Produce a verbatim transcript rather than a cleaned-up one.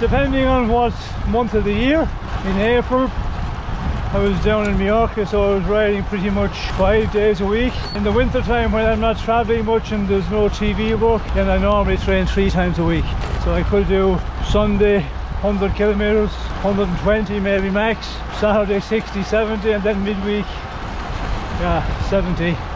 depending on what month of the year. In April I was down in Mallorca, so I was riding pretty much five days a week. In the winter time, when I'm not travelling much and there's no T V work, then I normally train three times a week. So I could do Sunday one hundred kilometres, one hundred twenty maybe max, Saturday sixty, seventy, and then midweek, yeah, seventy.